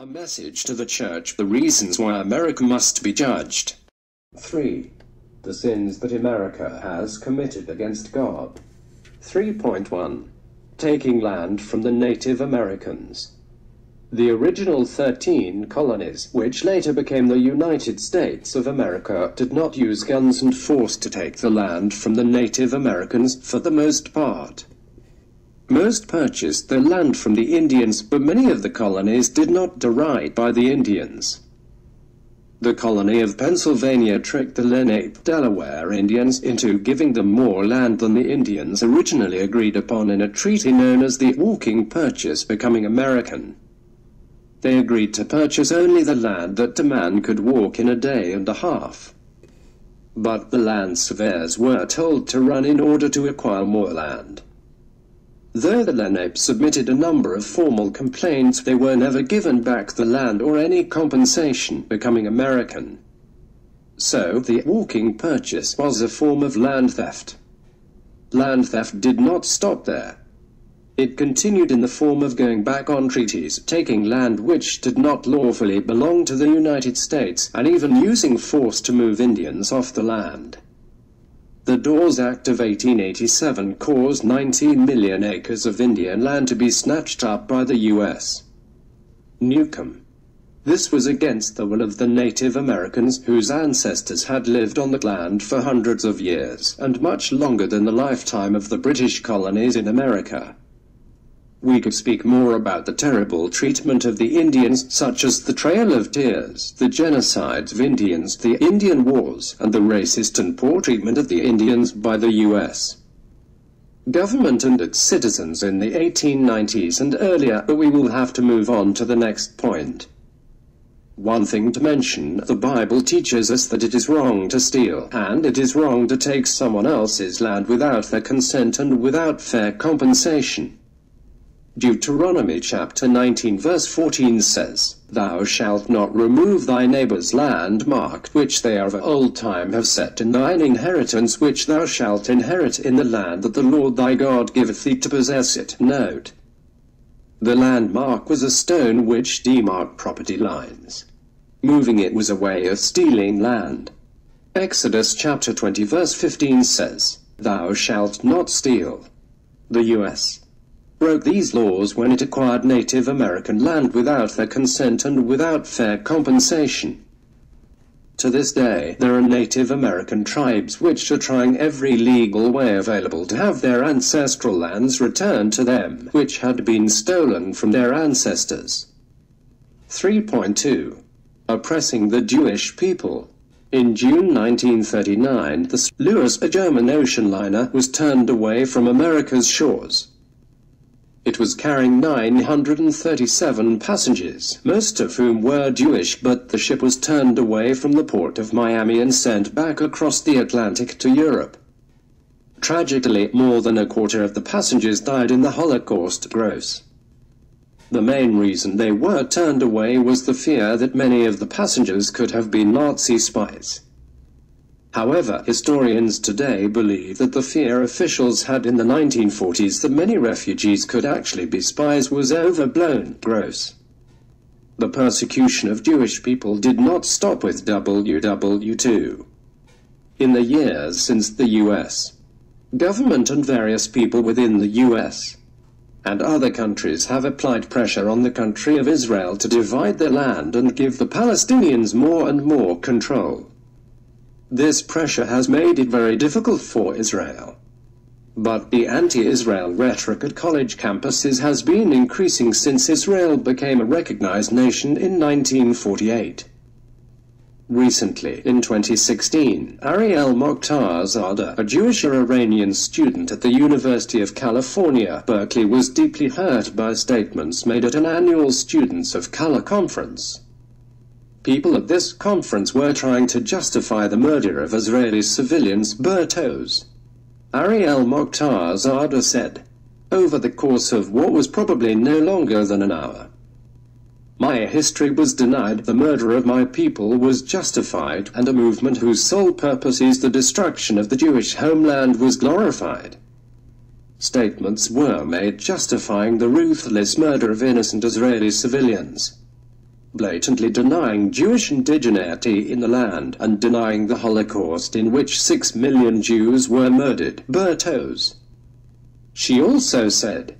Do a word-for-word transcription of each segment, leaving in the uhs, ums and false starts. A message to the church, the reasons why America must be judged. three. The sins that America has committed against God. three point one. Taking land from the Native Americans. The original thirteen colonies, which later became the United States of America, did not use guns and force to take the land from the Native Americans for the most part. Most purchased their land from the Indians, but many of the colonies did not derive by the Indians. The colony of Pennsylvania tricked the Lenape, Delaware Indians into giving them more land than the Indians originally agreed upon in a treaty known as the Walking Purchase, becoming American. They agreed to purchase only the land that a man could walk in a day and a half. But the land surveyors were told to run in order to acquire more land. Though the Lenape submitted a number of formal complaints, they were never given back the land or any compensation, becoming American. So the walking purchase was a form of land theft. Land theft did not stop there. It continued in the form of going back on treaties, taking land which did not lawfully belong to the United States, and even using force to move Indians off the land. The Dawes Act of eighteen eighty-seven caused nineteen million acres of Indian land to be snatched up by the U S Newcomb. This was against the will of the Native Americans, whose ancestors had lived on the land for hundreds of years, and much longer than the lifetime of the British colonies in America. We could speak more about the terrible treatment of the Indians, such as the Trail of Tears, the genocides of Indians, the Indian Wars, and the racist and poor treatment of the Indians by the U S government and its citizens in the eighteen nineties and earlier, but we will have to move on to the next point. One thing to mention, the Bible teaches us that it is wrong to steal, and it is wrong to take someone else's land without their consent and without fair compensation. Deuteronomy chapter nineteen verse fourteen says, "Thou shalt not remove thy neighbour's landmark, which they of old time have set in thine inheritance, which thou shalt inherit in the land that the Lord thy God giveth thee to possess it." Note. The landmark was a stone which demarked property lines. Moving it was a way of stealing land. Exodus chapter twenty verse fifteen says, "Thou shalt not steal." The U S broke these laws when it acquired Native American land without their consent and without fair compensation. To this day, there are Native American tribes which are trying every legal way available to have their ancestral lands returned to them, which had been stolen from their ancestors. three point two. Oppressing the Jewish people. In June nineteen thirty-nine, the Saint Louis, a German ocean liner, was turned away from America's shores. It was carrying nine hundred thirty-seven passengers, most of whom were Jewish, but the ship was turned away from the port of Miami and sent back across the Atlantic to Europe. Tragically, more than a quarter of the passengers died in the Holocaust. Gross. The main reason they were turned away was the fear that many of the passengers could have been Nazi spies. However, historians today believe that the fear officials had in the nineteen forties that many refugees could actually be spies was overblown. Gross. The persecution of Jewish people did not stop with World War Two. In the years since, the U S government and various people within the U S and other countries have applied pressure on the country of Israel to divide their land and give the Palestinians more and more control. This pressure has made it very difficult for Israel. But the anti-Israel rhetoric at college campuses has been increasing since Israel became a recognized nation in nineteen forty-eight. Recently, in twenty sixteen, Ariel Mokhtarzadeh, a Jewish-Iranian student at the University of California, Berkeley, was deeply hurt by statements made at an annual Students of Color conference. People at this conference were trying to justify the murder of Israeli civilians, Bertos. Ariel Mokhtarzadeh said, "Over the course of what was probably no longer than an hour, my history was denied, the murder of my people was justified, and a movement whose sole purpose is the destruction of the Jewish homeland was glorified." Statements were made justifying the ruthless murder of innocent Israeli civilians. blatantly denying Jewish indigeneity in the land and denying the Holocaust in which six million Jews were murdered. Bertos. She also said,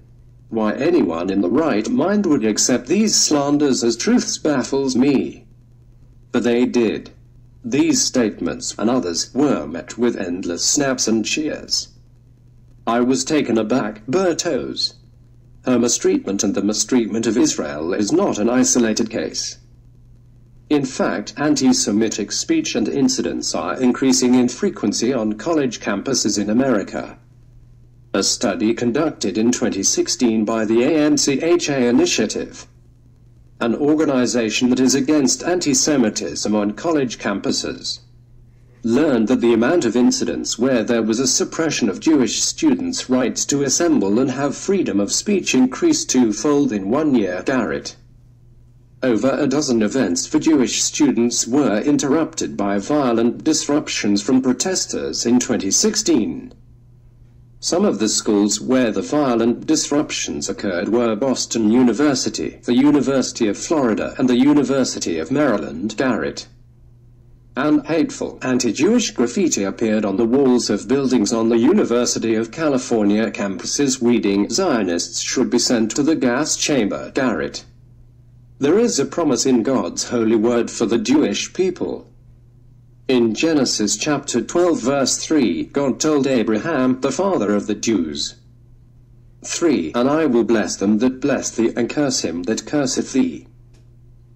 "Why anyone in the right mind would accept these slanders as truths baffles me." But they did. These statements and others were met with endless snaps and cheers. I was taken aback, Bertos. Her mistreatment and the mistreatment of Israel is not an isolated case. In fact, anti-Semitic speech and incidents are increasing in frequency on college campuses in America. A study conducted in twenty sixteen by the A M C H A Initiative, an organization that is against anti-Semitism on college campuses, learned that the amount of incidents where there was a suppression of Jewish students' rights to assemble and have freedom of speech increased twofold in one year. Garrett. Over a dozen events for Jewish students were interrupted by violent disruptions from protesters in twenty sixteen. Some of the schools where the violent disruptions occurred were Boston University, the University of Florida, and the University of Maryland. Garrett. And hateful anti-Jewish graffiti appeared on the walls of buildings on the University of California campuses reading "Zionists should be sent to the gas chamber." Garrett. There is a promise in God's holy word for the Jewish people. In Genesis chapter twelve verse three, God told Abraham, the father of the Jews, three "And I will bless them that bless thee, and curse him that curseth thee.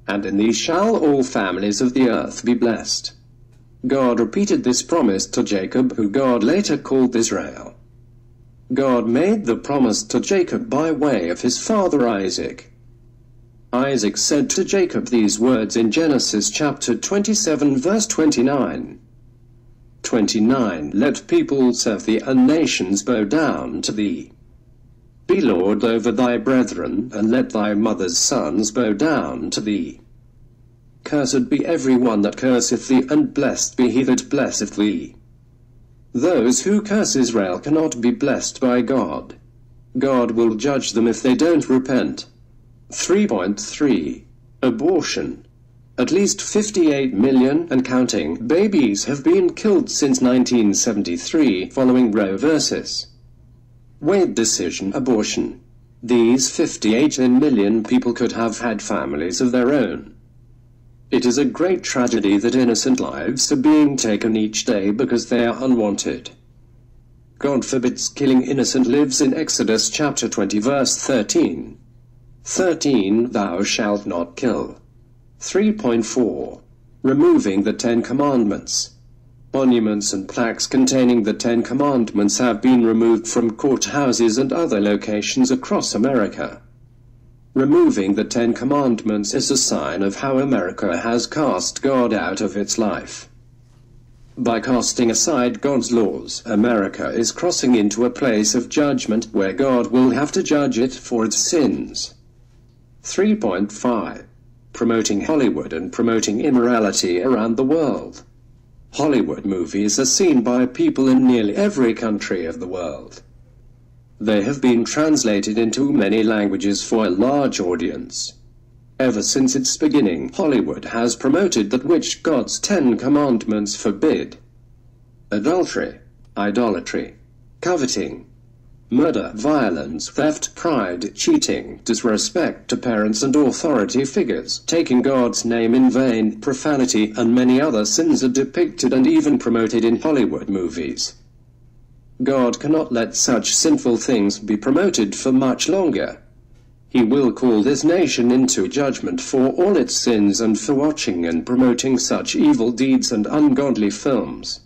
And in thee shall all families of the earth be blessed." God repeated this promise to Jacob, who God later called Israel. God made the promise to Jacob by way of his father Isaac. Isaac said to Jacob these words in Genesis chapter twenty-seven verse twenty-nine. twenty-nine "Let people serve thee, and nations bow down to thee. Be Lord over thy brethren, and let thy mother's sons bow down to thee. Cursed be every one that curseth thee, and blessed be he that blesseth thee." Those who curse Israel cannot be blessed by God. God will judge them if they don't repent. three point three Abortion. At least fifty-eight million and counting babies have been killed since nineteen seventy-three following Roe versus Wade decision. Abortion. These fifty-eight million people could have had families of their own. It is a great tragedy that innocent lives are being taken each day because they are unwanted. God forbids killing innocent lives in Exodus chapter twenty verse thirteen. thirteen Thou shalt not kill. three point four Removing the Ten Commandments. Monuments and plaques containing the Ten Commandments have been removed from courthouses and other locations across America. Removing the Ten Commandments is a sign of how America has cast God out of its life. By casting aside God's laws, America is crossing into a place of judgment where God will have to judge it for its sins. three point five Promoting Hollywood and promoting immorality around the world. Hollywood movies are seen by people in nearly every country of the world. They have been translated into many languages for a large audience. Ever since its beginning, Hollywood has promoted that which God's Ten Commandments forbid: adultery, idolatry, coveting, murder, violence, theft, pride, cheating, disrespect to parents and authority figures, taking God's name in vain, profanity, and many other sins are depicted and even promoted in Hollywood movies. God cannot let such sinful things be promoted for much longer. He will call this nation into judgment for all its sins and for watching and promoting such evil deeds and ungodly films.